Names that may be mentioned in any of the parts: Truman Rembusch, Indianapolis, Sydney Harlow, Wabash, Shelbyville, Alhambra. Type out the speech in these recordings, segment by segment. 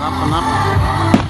and up and up.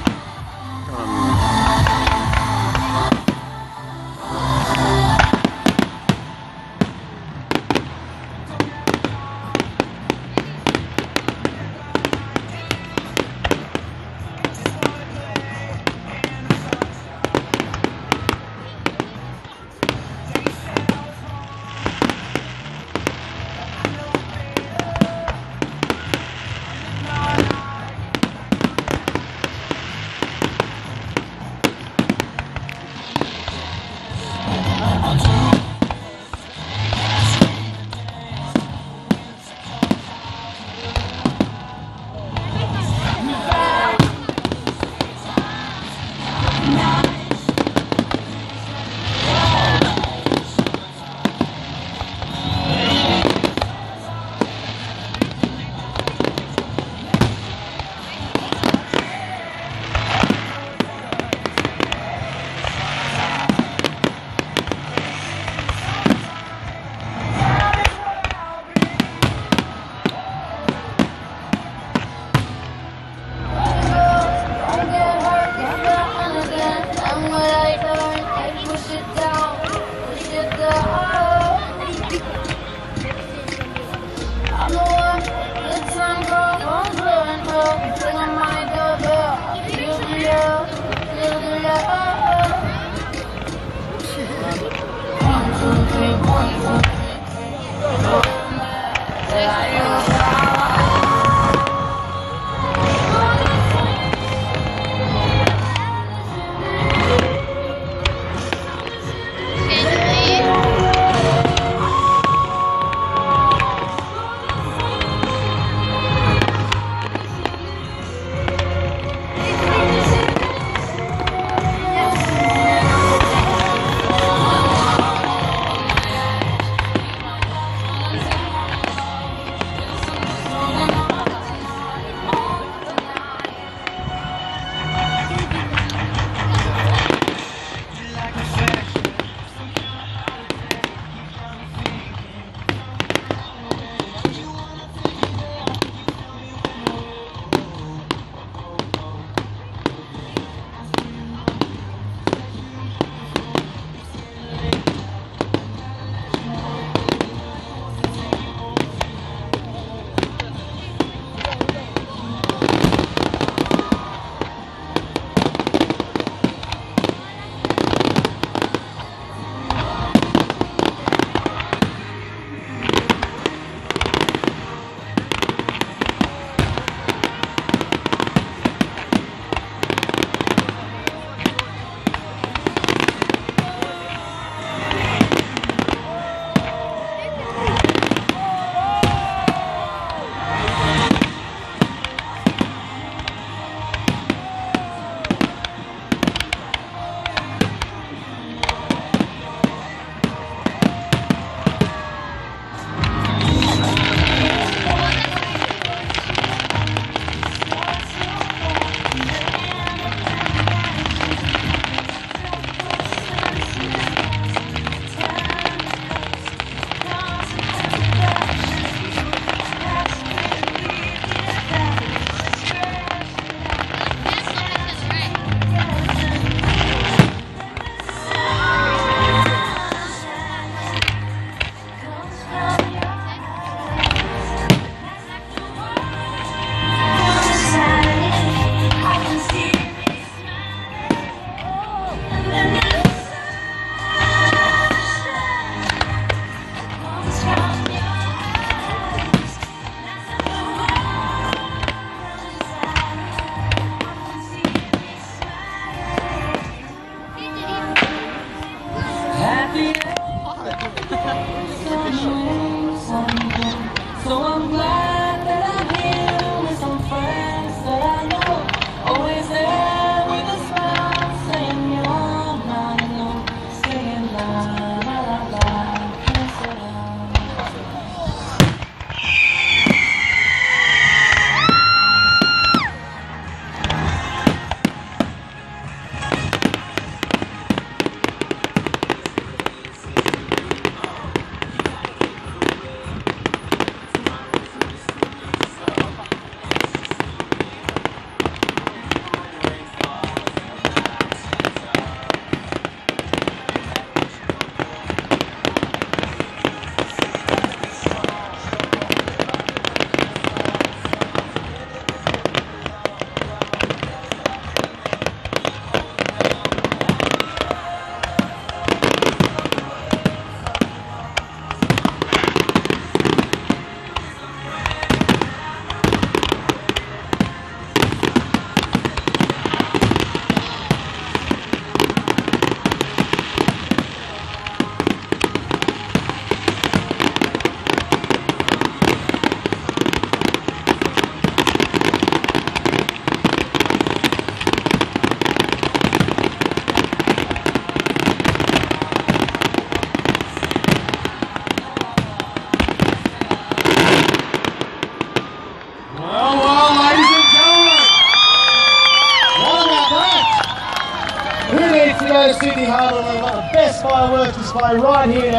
go Sydney Harlow, one of the best fireworks display right here.